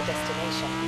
your destination.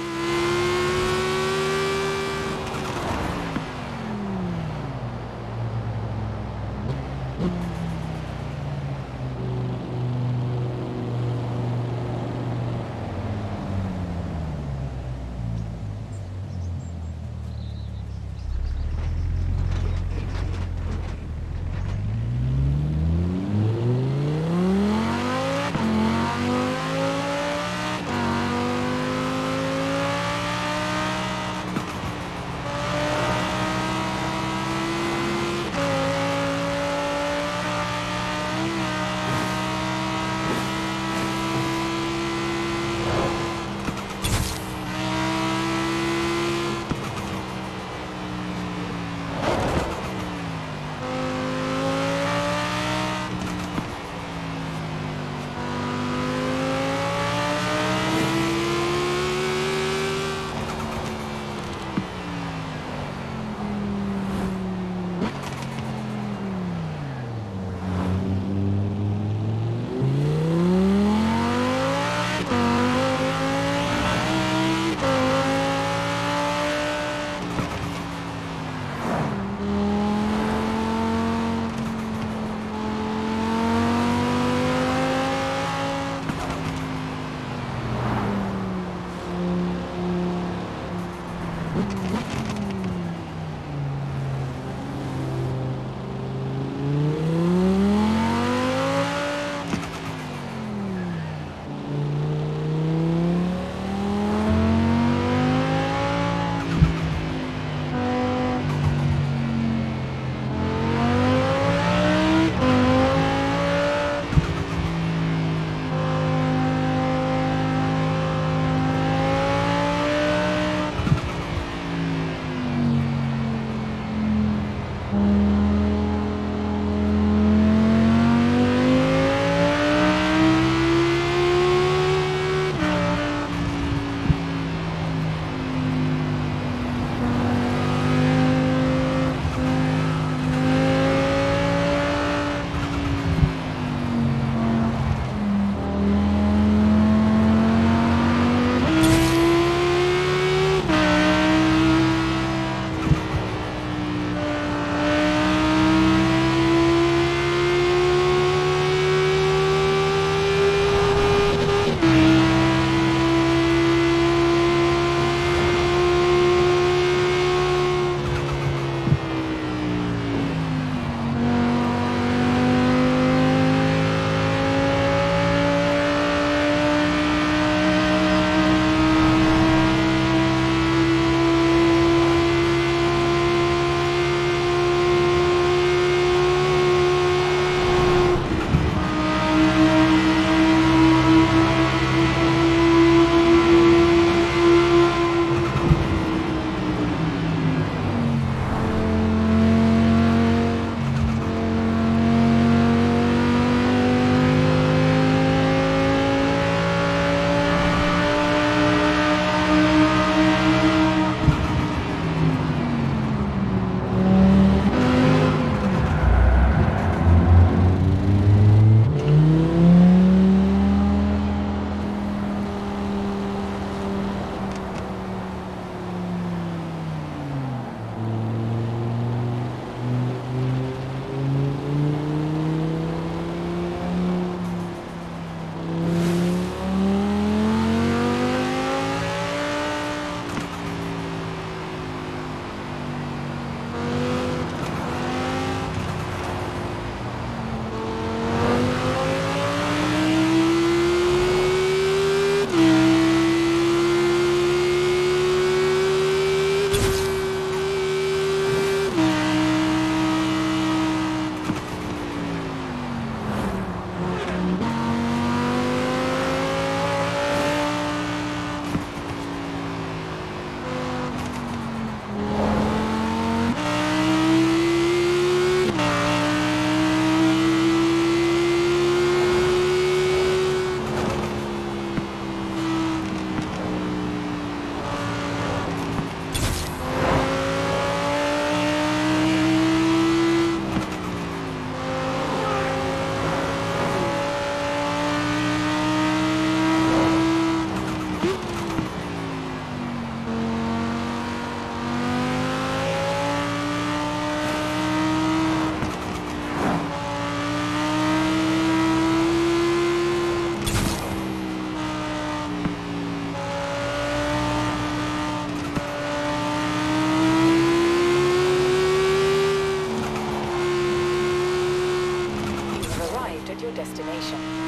destination.